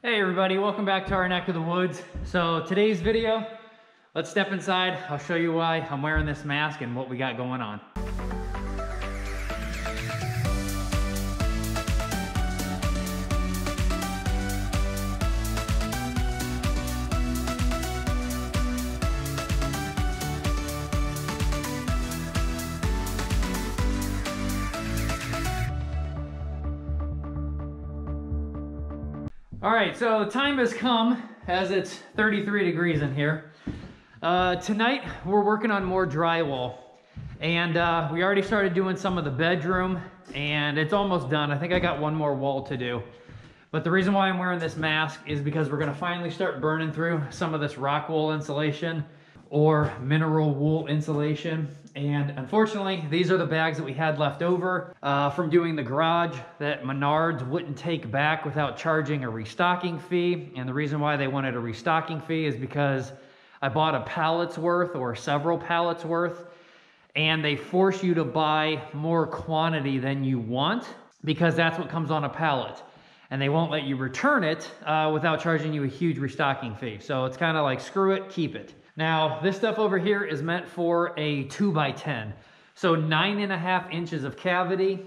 Hey everybody, welcome back to our neck of the woods. So today's video, let's step inside. I'll show you why I'm wearing this mask and what we got going on. All right, so the time has come as it's 33 degrees in here. Tonight, we're working on more drywall. And we already started doing some of the bedroom and it's almost done. I think I got one more wall to do. But the reason why I'm wearing this mask is because we're gonna finally start burning through some of this rock wool insulation or mineral wool insulation. And unfortunately, these are the bags that we had left over from doing the garage that Menards wouldn't take back without charging a restocking fee. And the reason why they wanted a restocking fee is because I bought a pallet's worth or several pallets worth, and they force you to buy more quantity than you want because that's what comes on a pallet. And they won't let you return it without charging you a huge restocking fee. So it's kind of like, screw it, keep it. Now, this stuff over here is meant for a 2x10. So 9.5 inches of cavity,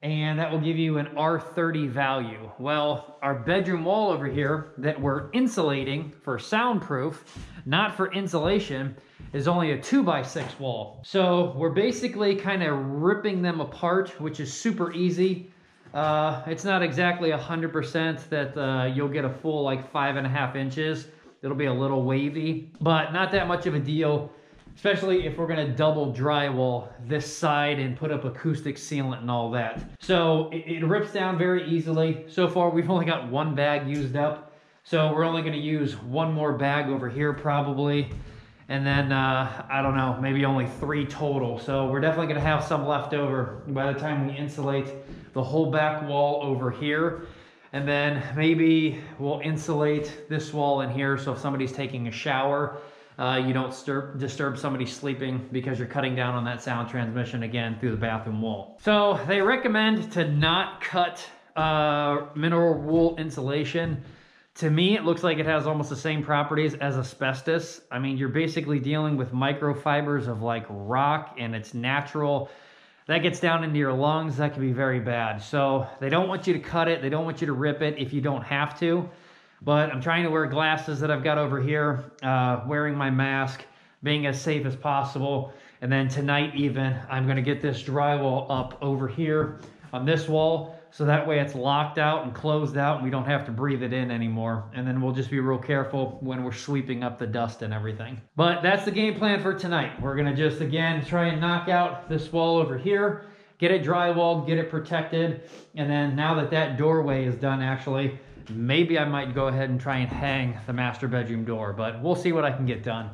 and that will give you an R30 value. Well, our bedroom wall over here that we're insulating for soundproof, not for insulation, is only a 2x6 wall. So we're basically kind of ripping them apart, which is super easy. It's not exactly 100% that you'll get a full like 5.5 inches. It'll be a little wavy, but not that much of a deal, especially if we're gonna double drywall this side and put up acoustic sealant and all that. So it rips down very easily. So far, we've only got one bag used up. So we're only gonna use one more bag over here probably. And then, I don't know, maybe only 3 total. So we're definitely gonna have some left over by the time we insulate the whole back wall over here. And then maybe we'll insulate this wall in here so if somebody's taking a shower, you don't disturb somebody sleeping because you're cutting down on that sound transmission again through the bathroom wall. So they recommend to not cut mineral wool insulation. To me, it looks like it has almost the same properties as asbestos. I mean, you're basically dealing with microfibers of like rock and it's natural. That gets down into your lungs, that can be very bad. So they don't want you to cut it, they don't want you to rip it if you don't have to. But I'm trying to wear glasses that I've got over here, wearing my mask, being as safe as possible. And then tonight even, I'm gonna get this drywall up over here on this wall, so that way it's locked out and closed out and we don't have to breathe it in anymore. And then we'll just be real careful when we're sweeping up the dust and everything. But that's the game plan for tonight. We're gonna just, again, try and knock out this wall over here, get it drywalled, get it protected. And then now that that doorway is done, actually, maybe I might go ahead and try and hang the master bedroom door, but we'll see what I can get done.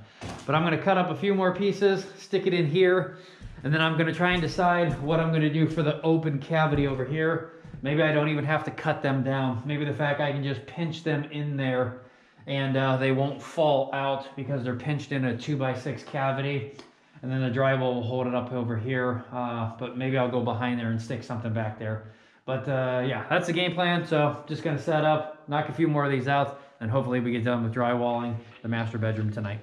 But I'm gonna cut up a few more pieces, stick it in here, and then I'm gonna try and decide what I'm gonna do for the open cavity over here. Maybe I don't even have to cut them down. Maybe the fact I can just pinch them in there and they won't fall out because they're pinched in a 2x6 cavity. And then the drywall will hold it up over here. But maybe I'll go behind there and stick something back there. But yeah, that's the game plan. So just gonna set up, knock a few more of these out, and hopefully we get done with drywalling the master bedroom tonight.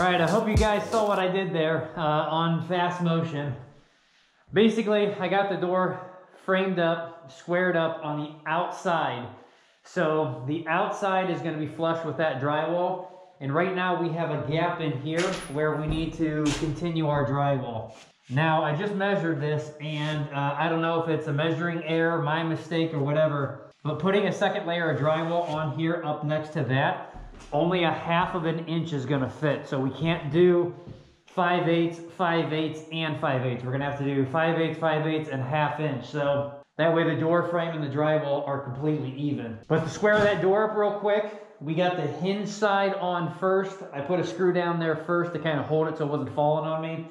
All right, I hope you guys saw what I did there on fast motion. Basically, I got the door framed up, squared up on the outside. So the outside is going to be flush with that drywall. And right now we have a gap in here where we need to continue our drywall. Now I just measured this and I don't know if it's a measuring error, my mistake or whatever, but putting a second layer of drywall on here up next to that, only a half of an inch is gonna fit. So we can't do 5/8, 5/8, and 5/8. We're gonna have to do 5/8, 5/8, and a half inch. So that way the door frame and the drywall are completely even. But to square that door up real quick, we got the hinge side on first. I put a screw down there first to kind of hold it so it wasn't falling on me.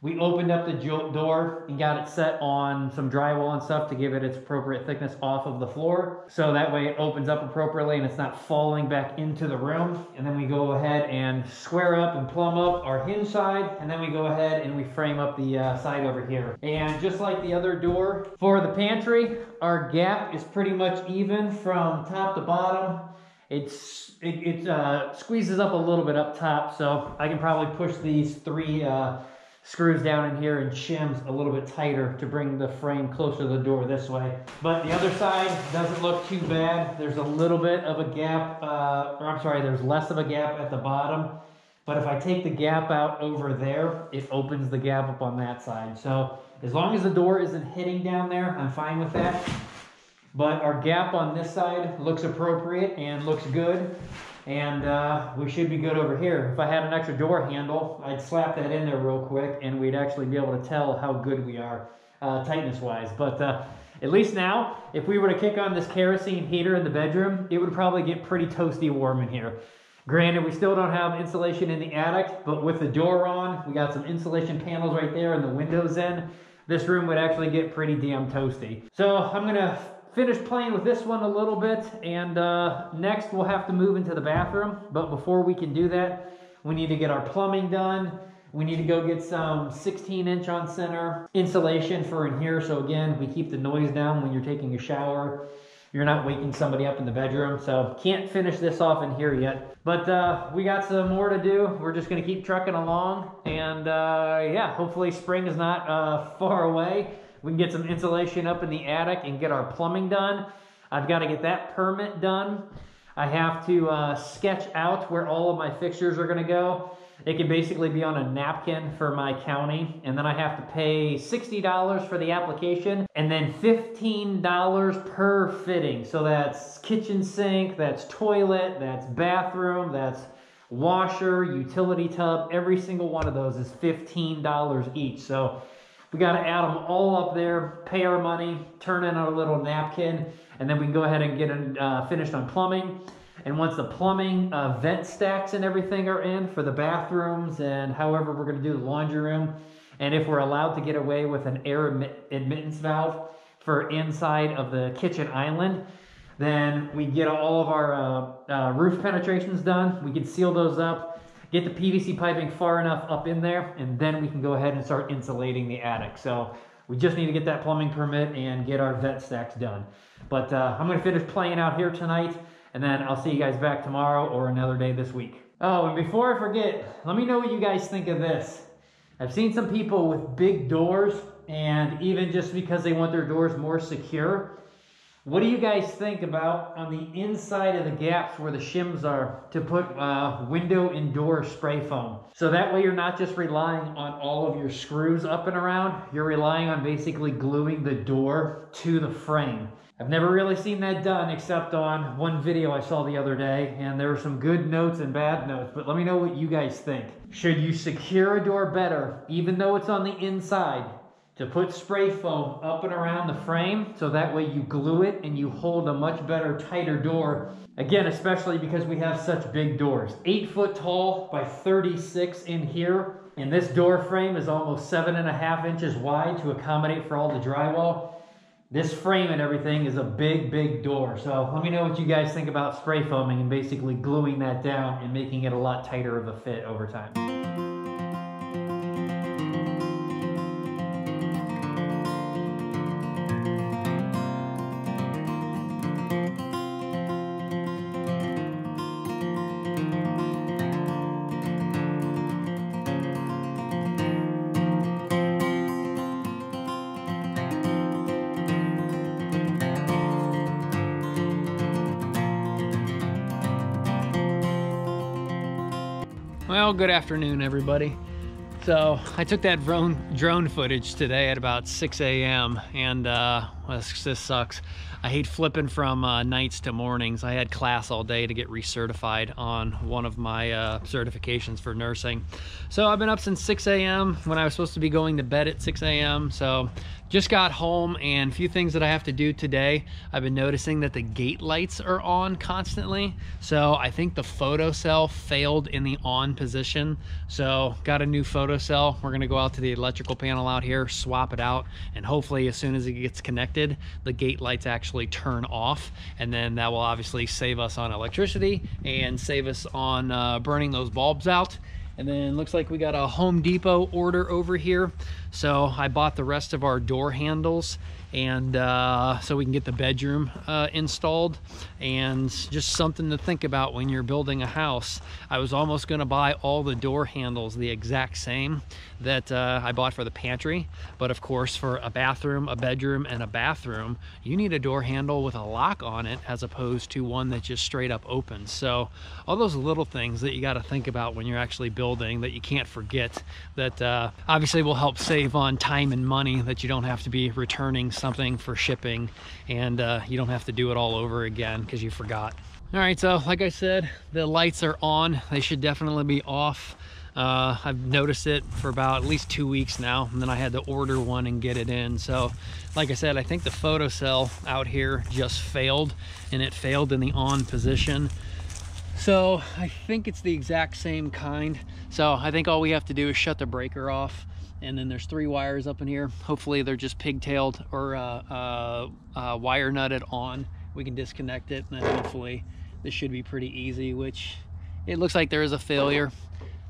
We opened up the door and got it set on some drywall and stuff to give it its appropriate thickness off of the floor. So that way it opens up appropriately and it's not falling back into the room. And then we go ahead and square up and plumb up our hinge side. And then we go ahead and we frame up the side over here. And just like the other door for the pantry, our gap is pretty much even from top to bottom. It squeezes up a little bit up top, so I can probably push these three screws down in here and shims a little bit tighter to bring the frame closer to the door this way. But the other side doesn't look too bad. There's a little bit of a gap, there's less of a gap at the bottom. But if I take the gap out over there, it opens the gap up on that side. So as long as the door isn't hitting down there, I'm fine with that. But our gap on this side looks appropriate and looks good. And we should be good over here. If I had an extra door handle, I'd slap that in there real quick and we'd actually be able to tell how good we are tightness-wise. But at least now, if we were to kick on this kerosene heater in the bedroom, it would probably get pretty toasty warm in here. Granted, we still don't have insulation in the attic, but with the door on, we got some insulation panels right there and the windows in, this room would actually get pretty damn toasty. So I'm gonna finish playing with this one a little bit, and next we'll have to move into the bathroom. But before we can do that, we need to get our plumbing done. We need to go get some 16-inch on center insulation for in here. So again, we keep the noise down when you're taking a shower. You're not waking somebody up in the bedroom. So can't finish this off in here yet. But we got some more to do. We're just gonna keep trucking along. And yeah, hopefully spring is not far away. We can get some insulation up in the attic and get our plumbing done. I've got to get that permit done. I have to sketch out where all of my fixtures are going to go. It can basically be on a napkin for my county. And then I have to pay $60 for the application and then $15 per fitting. So that's kitchen sink, that's toilet, that's bathroom, that's washer, utility tub. Every single one of those is $15 each. So we got to add them all up there, pay our money, turn in our little napkin, and then we can go ahead and get finished on plumbing. And once the plumbing vent stacks and everything are in for the bathrooms and however we're going to do the laundry room, and if we're allowed to get away with an air admittance valve for inside of the kitchen island, then we get all of our roof penetrations done. We can seal those up. Get the PVC piping far enough up in there, and then we can go ahead and start insulating the attic. So we just need to get that plumbing permit and get our vent stacks done. But I'm gonna finish playing out here tonight, and then I'll see you guys back tomorrow or another day this week. Oh, and before I forget, let me know what you guys think of this. I've seen some people with big doors, and even just because they want their doors more secure, what do you guys think about on the inside of the gaps where the shims are to put window and door spray foam? So that way you're not just relying on all of your screws up and around, you're relying on basically gluing the door to the frame. I've never really seen that done except on one video I saw the other day, and there were some good notes and bad notes, but let me know what you guys think. Should you secure a door better, even though it's on the inside, to put spray foam up and around the frame so that way you glue it and you hold a much better, tighter door? Again, especially because we have such big doors. 8 foot tall by 36 in here. And this door frame is almost 7.5 inches wide to accommodate for all the drywall. This frame and everything is a big, big door. So let me know what you guys think about spray foaming and basically gluing that down and making it a lot tighter of a fit over time. Well, good afternoon, everybody. So I took that drone footage today at about 6 a.m. and this sucks. I hate flipping from nights to mornings. I had class all day to get recertified on one of my certifications for nursing. So I've been up since 6 a.m. when I was supposed to be going to bed at 6 a.m. So just got home, and a few things that I have to do today. I've been noticing that the gate lights are on constantly. So I think the photocell failed in the on position. So got a new photocell. We're gonna go out to the electrical panel out here, swap it out, and hopefully as soon as it gets connected, the gate lights actually turn off, and then that will obviously save us on electricity and save us on burning those bulbs out. And then looks like we got a Home Depot order over here, so I bought the rest of our door handles, and so we can get the bedroom installed. And just something to think about when you're building a house. I was almost gonna buy all the door handles the exact same that I bought for the pantry, but of course for a bathroom, a bedroom, and a bathroom, you need a door handle with a lock on it as opposed to one that just straight up opens. So all those little things that you got to think about when you're actually building, that you can't forget, that obviously will help save on time and money, that you don't have to be returning something for shipping, and you don't have to do it all over again because you forgot. All right, so like I said, the lights are on. They should definitely be off. I've noticed it for about at least 2 weeks now, and then I had to order one and get it in. So like I said, I think the photocell out here just failed, and it failed in the on position. So I think it's the exact same kind. So I think all we have to do is shut the breaker off. And then there's 3 wires up in here. Hopefully they're just pigtailed or wire nutted on. We can disconnect it, and then hopefully this should be pretty easy, which it looks like there is a failure.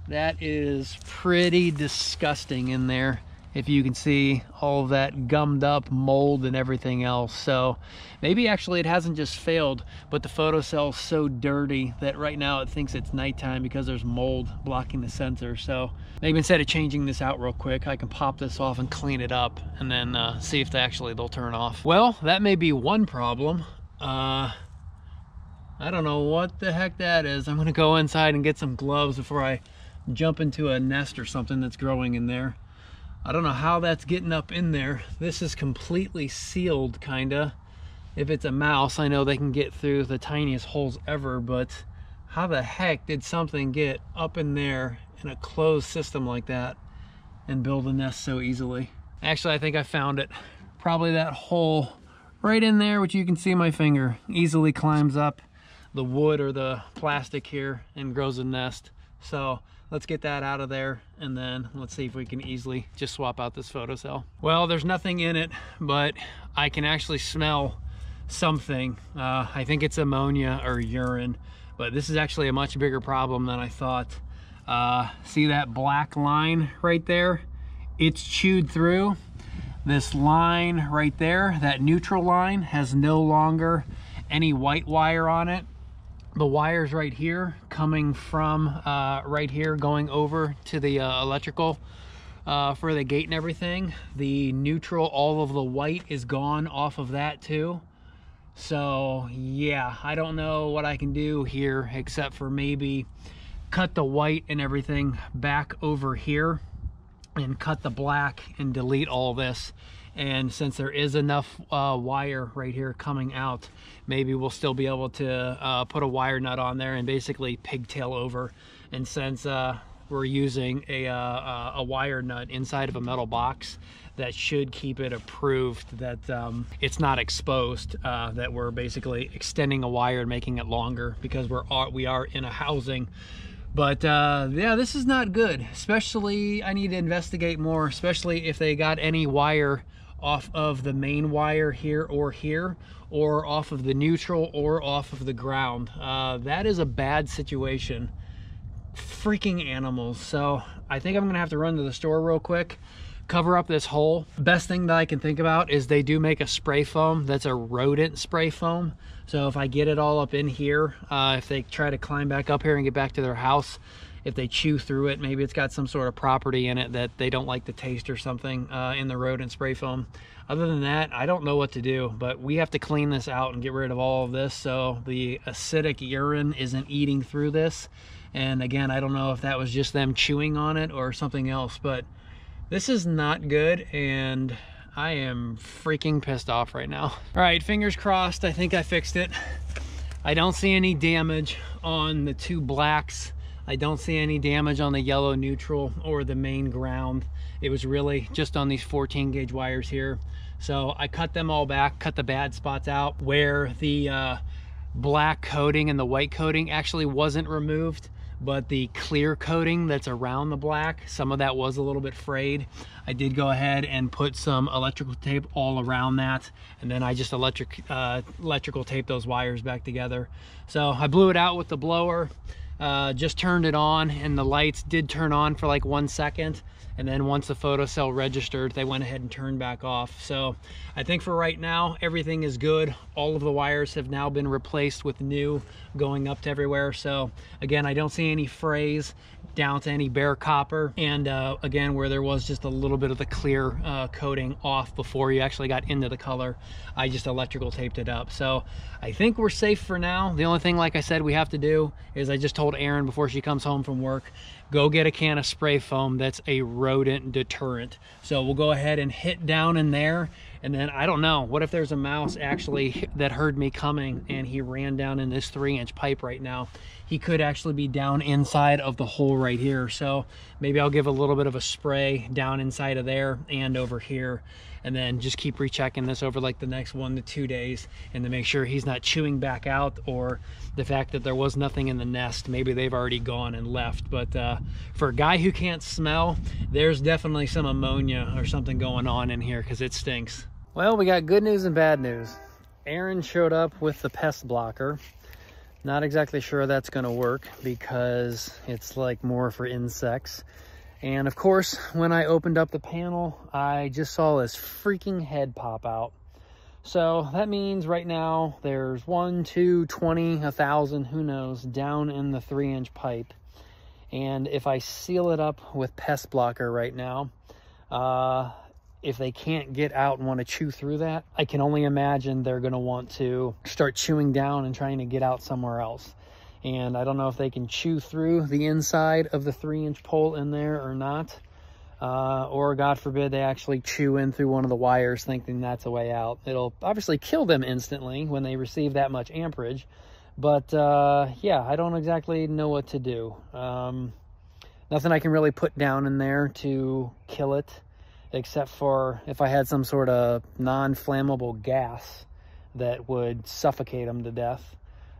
That is pretty disgusting in there. If you can see all that gummed up mold and everything else. So maybe actually it hasn't just failed, but the photocell's so dirty that right now it thinks it's nighttime because there's mold blocking the sensor. So maybe instead of changing this out real quick, I can pop this off and clean it up, and then see if they'll turn off. Well, that may be one problem. I don't know what the heck that is. I'm gonna go inside and get some gloves before I jump into a nest or something that's growing in there. I don't know how that's getting up in there. This is completely sealed, kinda. If it's a mouse, I know they can get through the tiniest holes ever, but how the heck did something get up in there in a closed system like that and build a nest so easily? Actually, I think I found it. Probably that hole right in there, which you can see my finger, easily climbs up the wood or the plastic here and grows a nest. So let's get that out of there, and then let's see if we can easily just swap out this photocell. Well, there's nothing in it, but I can actually smell something. I think it's ammonia or urine, but this is actually a much bigger problem than I thought. See that black line right there? It's chewed through. This line right there, that neutral line, has no longer any white wire on it. The wires right here coming from right here going over to the electrical for the gate and everything. The neutral, all of the white is gone off of that too. So yeah, I don't know what I can do here except for maybe cut the white and everything back over here and cut the black and delete all this. And since there is enough wire right here coming out, maybe we'll still be able to put a wire nut on there and basically pigtail over. And since we're using a wire nut inside of a metal box, that should keep it approved that it's not exposed, that we're basically extending a wire and making it longer, because we are in a housing. But yeah, this is not good. Especially, I need to investigate more, especially if they got any wire off of the main wire here, or off of the neutral, or off of the ground. That is a bad situation. Freaking animals. So I think I'm gonna have to run to the store real quick, cover up this hole. Best thing that I can think about is they do make a spray foam that's a rodent spray foam. So if I get it all up in here, if they try to climb back up here and get back to their house, if they chew through it, maybe it's got some sort of property in it that they don't like the taste or something in the rodent spray foam. Other than that, I don't know what to do, but we have to clean this out and get rid of all of this so the acidic urine isn't eating through this. And again, I don't know if that was just them chewing on it or something else, but this is not good, and I am freaking pissed off right now. All right, fingers crossed, I think I fixed it. I don't see any damage on the two blacks. I don't see any damage on the yellow neutral or the main ground. It was really just on these 14 gauge wires here. So I cut them all back, cut the bad spots out where the black coating and the white coating actually wasn't removed, but the clear coating that's around the black, some of that was a little bit frayed. I did go ahead and put some electrical tape all around that, and then I just electrical taped those wires back together. So I blew it out with the blower, just turned it on, and the lights did turn on for like 1 second, and then once the photocell registered, they went ahead and turned back off. So I think for right now everything is good. All of the wires have now been replaced with new going up to everywhere. So again, I don't see any frays down to any bare copper, and again, where there was just a little bit of the clear coating off before you actually got into the color, I just electrical taped it up. So I think we're safe for now. The only thing, like I said, we have to do is, I just told Erin before she comes home from work, go get a can of spray foam that's a rodent deterrent. So we'll go ahead and hit down in there, and then I don't know, what if there's a mouse actually that heard me coming and he ran down in this 3-inch pipe right now? He could actually be down inside of the hole right here. So maybe I'll give a little bit of a spray down inside of there and over here, and then just keep rechecking this over like the next 1 to 2 days, and to make sure he's not chewing back out, or the fact that there was nothing in the nest, maybe they've already gone and left. But for a guy who can't smell, there's definitely some ammonia or something going on in here, because it stinks. Well, we got good news and bad news. Erin showed up with the pest blocker. Not exactly sure that's going to work, because it's like more for insects. And of course, when I opened up the panel, I just saw this freaking head pop out. So that means right now there's 1, 2, 20, 1,000, who knows, down in the 3-inch pipe. And if I seal it up with pest blocker right now, if they can't get out and want to chew through that, I can only imagine they're going to want to start chewing down and trying to get out somewhere else. And I don't know if they can chew through the inside of the 3-inch pole in there or not. Or God forbid, they actually chew in through one of the wires thinking that's a way out. It'll obviously kill them instantly when they receive that much amperage. But yeah, I don't exactly know what to do. Nothing I can really put down in there to kill it, except for if I had some sort of non-flammable gas that would suffocate them to death.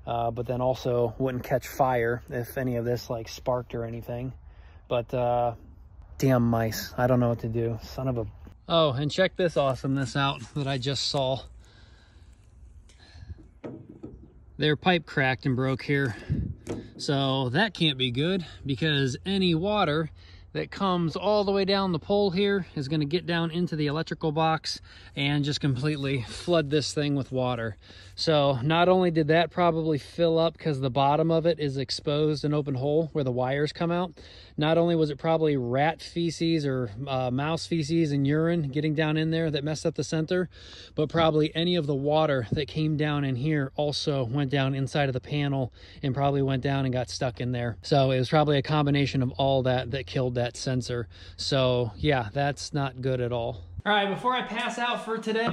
But then also wouldn't catch fire if any of this like sparked or anything. But damn mice, I don't know what to do. Son of a... Oh, and check this awesomeness out that I just saw. Their pipe cracked and broke here. So that can't be good, because any water that comes all the way down the pole here is going to get down into the electrical box and just completely flood this thing with water. So not only did that probably fill up because the bottom of it is exposed, an open hole where the wires come out, not only was it probably rat feces or mouse feces and urine getting down in there that messed up the center, but probably any of the water that came down in here also went down inside of the panel and probably went down and got stuck in there. So it was probably a combination of all that that killed that sensor. So yeah, that's not good at all. All right, before I pass out for today,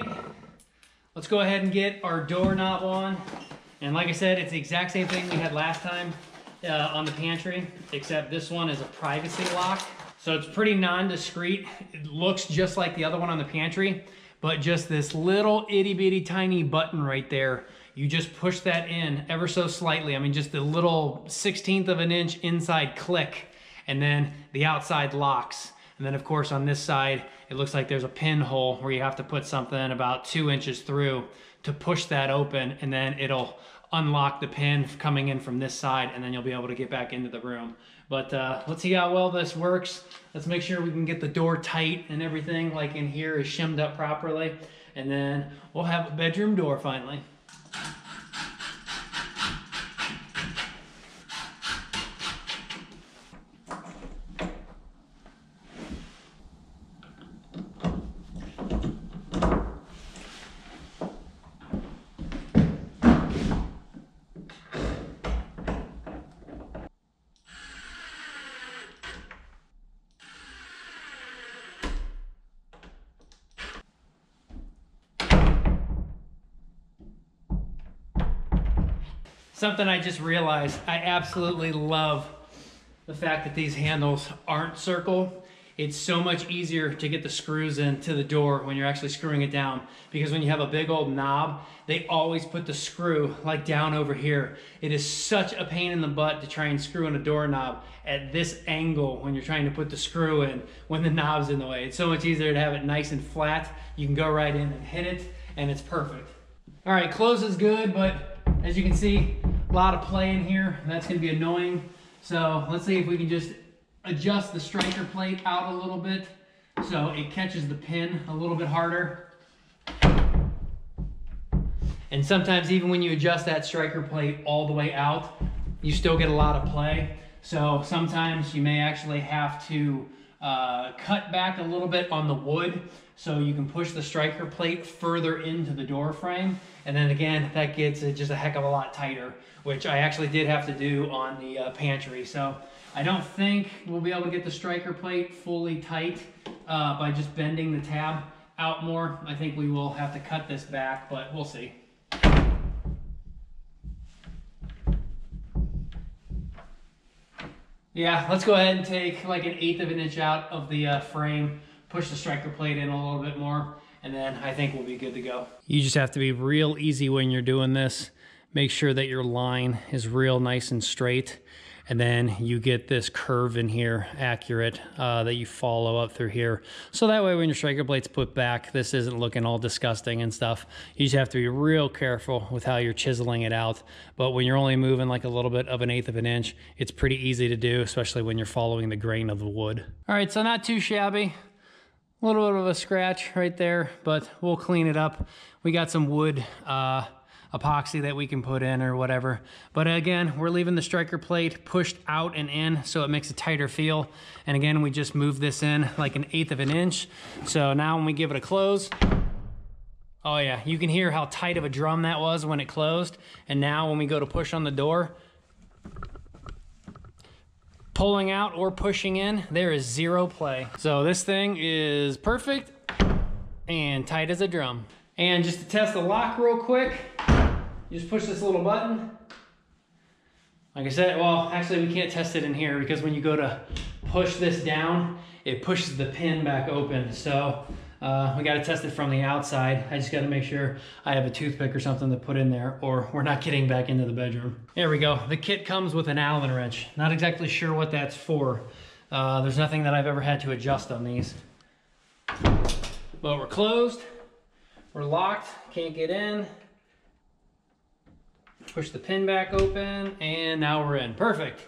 let's go ahead and get our doorknob on. And like I said, it's the exact same thing we had last time on the pantry, except this one is a privacy lock. So it's pretty non-discreet. It looks just like the other one on the pantry, but just this little itty bitty tiny button right there. You just push that in ever so slightly. I mean, just the little 1/16 of an inch inside click, and then the outside locks. And then of course on this side, it looks like there's a pinhole where you have to put something about 2 inches through to push that open, and then it'll unlock the pin coming in from this side, and then you'll be able to get back into the room. But let's see how well this works. Let's make sure we can get the door tight and everything like in here is shimmed up properly. And then we'll have a bedroom door finally. something I just realized. I absolutely love the fact that these handles aren't circle. It's so much easier to get the screws into the door when you're actually screwing it down, because when you have a big old knob, they always put the screw like down over here. It is such a pain in the butt to try and screw in a doorknob at this angle when you're trying to put the screw in when the knob's in the way. It's so much easier to have it nice and flat. You can go right in and hit it, and it's perfect. All right, close is good, but as you can see, a lot of play in here. That's gonna be annoying. So let's see if we can just adjust the striker plate out a little bit so it catches the pin a little bit harder. And sometimes even when you adjust that striker plate all the way out, you still get a lot of play. So sometimes you may actually have to cut back a little bit on the wood so you can push the striker plate further into the door frame. And then again, that gets it just a heck of a lot tighter, which I actually did have to do on the pantry. So I don't think we'll be able to get the striker plate fully tight by just bending the tab out more. I think we will have to cut this back, but we'll see. Yeah, let's go ahead and take like 1/8 of an inch out of the frame, push the striker plate in a little bit more, and then I think we'll be good to go. You just have to be real easy when you're doing this. Make sure that your line is real nice and straight. And then you get this curve in here accurate that you follow up through here. So that way when your striker plate's put back, this isn't looking all disgusting and stuff. You just have to be real careful with how you're chiseling it out. But when you're only moving like a little bit of 1/8 of an inch, it's pretty easy to do, especially when you're following the grain of the wood. All right, so not too shabby. A little bit of a scratch right there, but we'll clean it up. We got some wood epoxy that we can put in or whatever. But again, we're leaving the striker plate pushed out and in so it makes a tighter feel. And again, we just move this in like 1/8 of an inch. So now when we give it a close, oh yeah, you can hear how tight of a drum that was when it closed. And now when we go to push on the door, pulling out or pushing in, there is zero play. So this thing is perfect and tight as a drum. And just to test the lock real quick, you just push this little button. Like I said, well, actually we can't test it in here because when you go to push this down, it pushes the pin back open. So we got to test it from the outside. I just got to make sure I have a toothpick or something to put in there or we're not getting back into the bedroom. There we go. The kit comes with an Allen wrench. Not exactly sure what that's for. There's nothing that I've ever had to adjust on these. But we're closed. We're locked, can't get in. Push the pin back open, and now we're in. Perfect.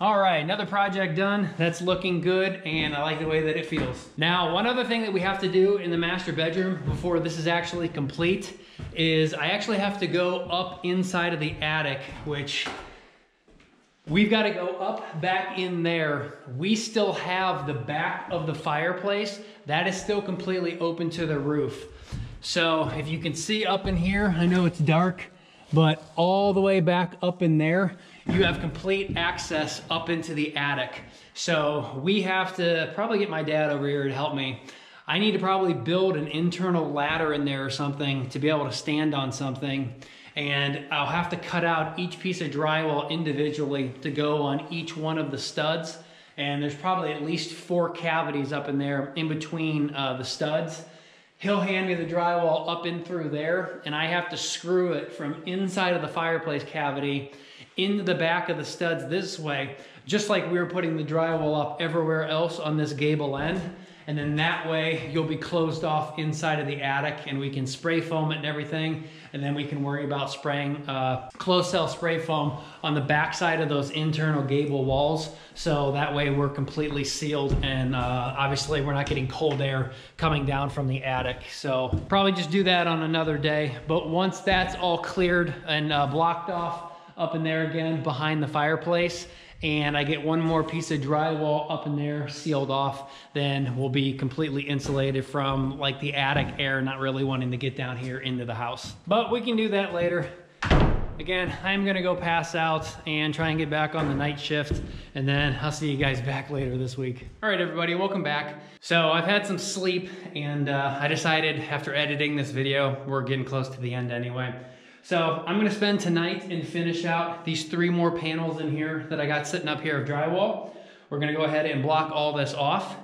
All right, another project done. That's looking good, and I like the way that it feels. Now, one other thing that we have to do in the master bedroom before this is actually complete is I actually have to go up inside of the attic, which we've got to go up back in there. We still have the back of the fireplace. That is still completely open to the roof. So if you can see up in here, I know it's dark, but all the way back up in there, you have complete access up into the attic. So we have to probably get my dad over here to help me. I need to probably build an internal ladder in there or something to be able to stand on something. And I'll have to cut out each piece of drywall individually to go on each one of the studs. And there's probably at least 4 cavities up in there in between the studs. He'll hand me the drywall up in through there, and I have to screw it from inside of the fireplace cavity into the back of the studs this way, just like we were putting the drywall up everywhere else on this gable end. And then that way you'll be closed off inside of the attic, and we can spray foam it and everything. And then we can worry about spraying closed cell spray foam on the backside of those internal gable walls. So that way we're completely sealed, and obviously we're not getting cold air coming down from the attic. So probably just do that on another day. But once that's all cleared and blocked off up in there again behind the fireplace, and I get one more piece of drywall up in there sealed off, then we'll be completely insulated from like the attic air not really wanting to get down here into the house. But we can do that later. Again, I'm gonna go pass out and try and get back on the night shift, and then I'll see you guys back later this week. All right, everybody, welcome back. So I've had some sleep, and I decided after editing this video, we're getting close to the end anyway. So I'm gonna spend tonight and finish out these three more panels in here that I got sitting up here of drywall. We're gonna go ahead and block all this off.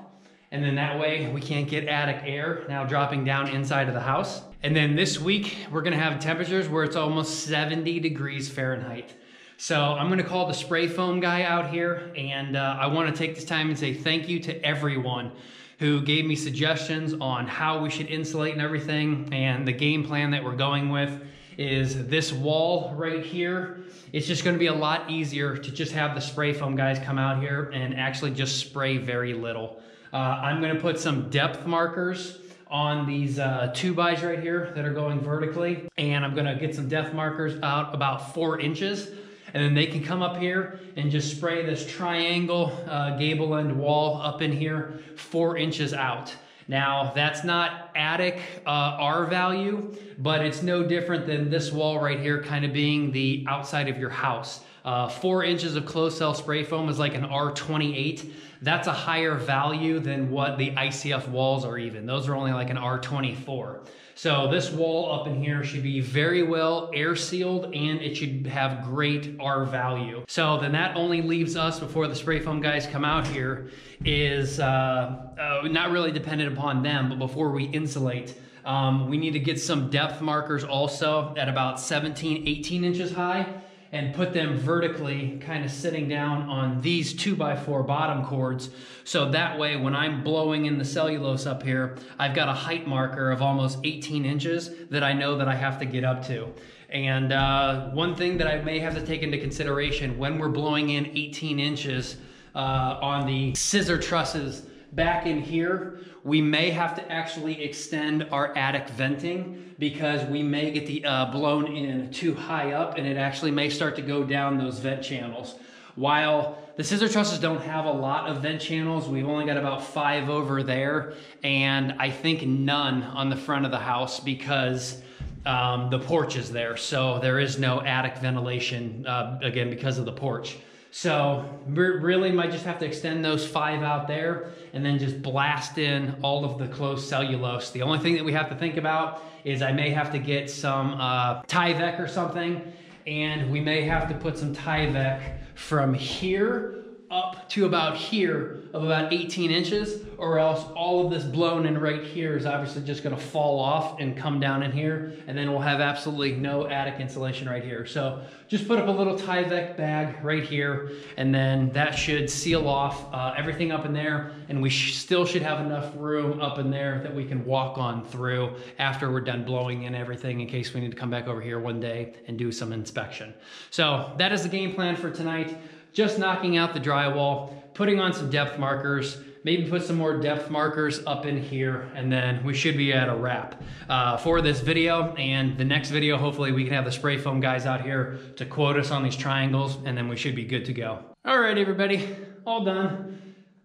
And then that way we can't get attic air now dropping down inside of the house. And then this week, we're gonna have temperatures where it's almost 70 degrees Fahrenheit. So I'm gonna call the spray foam guy out here, and I wanna take this time and say thank you to everyone who gave me suggestions on how we should insulate and everything. And the game plan that we're going with is this wall right here. It's just gonna be a lot easier to just have the spray foam guys come out here and actually just spray very little. I'm gonna put some depth markers on these 2x right here that are going vertically. And I'm gonna get some depth markers out about 4 inches. And then they can come up here and just spray this triangle gable end wall up in here 4 inches out. Now, that's not attic R value, but it's no different than this wall right here kind of being the outside of your house. 4 inches of closed cell spray foam is like an R28. That's a higher value than what the ICF walls are even. Those are only like an R24. So this wall up in here should be very well air sealed, and it should have great R value. So then that only leaves us, before the spray foam guys come out here, is not really dependent upon them, but before we insulate, we need to get some depth markers also at about 17, 18 inches high, and put them vertically kind of sitting down on these 2x4 bottom cords. So that way when I'm blowing in the cellulose up here, I've got a height marker of almost 18 inches that I know that I have to get up to. And one thing that I may have to take into consideration when we're blowing in 18 inches on the scissor trusses back in here, we may have to actually extend our attic venting because we may get the blown in too high up, and it actually may start to go down those vent channels. While the scissor trusses don't have a lot of vent channels, we've only got about 5 over there, and I think none on the front of the house because the porch is there. So there is no attic ventilation, again, because of the porch. So really might just have to extend those 5 out there and then just blast in all of the closed cellulose. The only thing that we have to think about is I may have to get some Tyvek or something, and we may have to put some Tyvek from here up to about here of about 18 inches, or else all of this blown in right here is obviously just gonna fall off and come down in here, and then we'll have absolutely no attic insulation right here. So just put up a little Tyvek bag right here, and then that should seal off everything up in there, and we still should have enough room up in there that we can walk on through after we're done blowing in everything, in case we need to come back over here one day and do some inspection. So that is the game plan for tonight. Just knocking out the drywall, putting on some depth markers, maybe put some more depth markers up in here, and then we should be at a wrap for this video. And the next video, hopefully we can have the spray foam guys out here to quote us on these triangles, and then we should be good to go. All right, everybody, all done.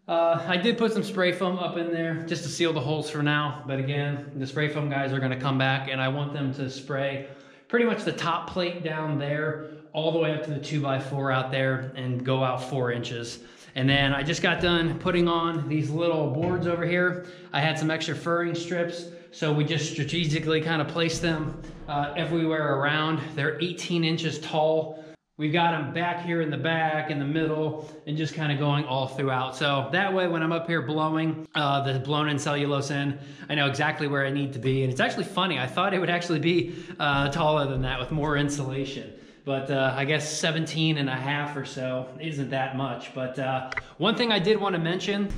I did put some spray foam up in there just to seal the holes for now. But again, the spray foam guys are gonna come back, and I want them to spray pretty much the top plate down there all the way up to the 2x4 out there and go out 4 inches. And then I just got done putting on these little boards over here. I had some extra furring strips, so we just strategically kind of placed them everywhere around. They're 18 inches tall. We've got them back here in the back, in the middle, and just kind of going all throughout. So that way, when I'm up here blowing the blown in cellulose in, I know exactly where I need to be. And it's actually funny, I thought it would actually be taller than that with more insulation. But I guess 17.5 or so isn't that much. But one thing I did want to mention,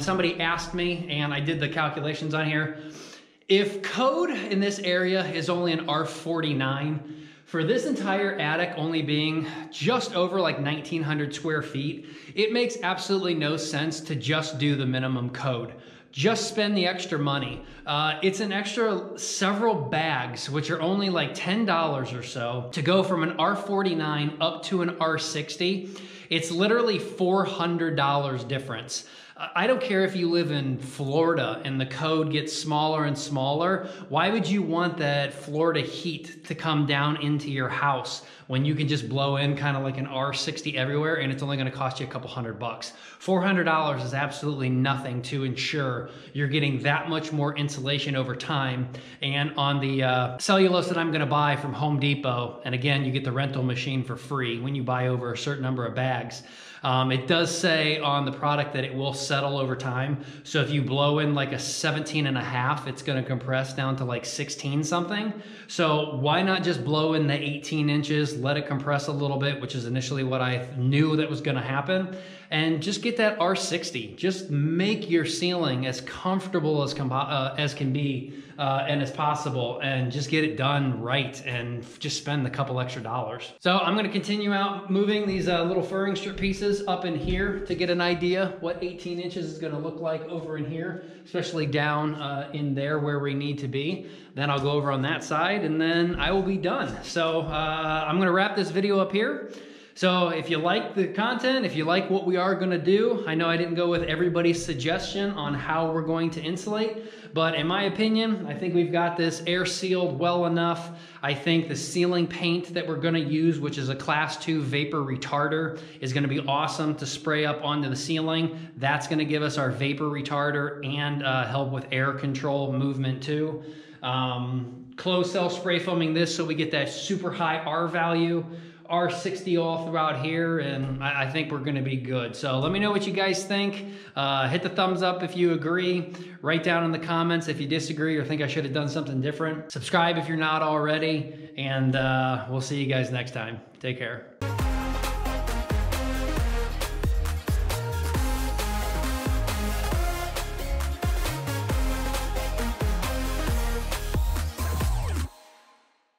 somebody asked me, and I did the calculations on here. If code in this area is only an R49, for this entire attic only being just over like 1,900 square feet, it makes absolutely no sense to just do the minimum code. Just spend the extra money. It's an extra several bags, which are only like $10 or so, to go from an R49 up to an R60. It's literally $400 difference. I don't care if you live in Florida and the code gets smaller and smaller. Why would you want that Florida heat to come down into your house when you can just blow in kind of like an R60 everywhere, and it's only going to cost you a couple $100? $400 is absolutely nothing to ensure you're getting that much more insulation over time. And on the cellulose that I'm going to buy from Home Depot, and again, you get the rental machine for free when you buy over a certain number of bags. It does say on the product that it will settle over time. So if you blow in like a 17.5, it's going to compress down to like 16 something. So why not just blow in the 18 inches, let it compress a little bit, which is initially what I knew that was going to happen, and just get that R60. Just make your ceiling as comfortable as can be and as possible, and just get it done right and just spend a couple extra dollars. So I'm going to continue out moving these little furring strip pieces up in here to get an idea what 18 inches is going to look like over in here, especially down in there where we need to be. Then I'll go over on that side and then I will be done. So I'm going to wrap this video up here. So if you like the content, if you like what we are going to do, I know I didn't go with everybody's suggestion on how we're going to insulate, but in my opinion, I think we've got this air sealed well enough. I think the ceiling paint that we're going to use, which is a class 2 vapor retarder, is going to be awesome to spray up onto the ceiling. That's going to give us our vapor retarder and help with air control movement too. Closed cell spray foaming this so we get that super high R value. R60 all throughout here, and I think we're gonna be good. So let me know what you guys think. Hit the thumbs up if you agree. Write down in the comments if you disagree or think I should have done something different. Subscribe if you're not already, and we'll see you guys next time. Take care.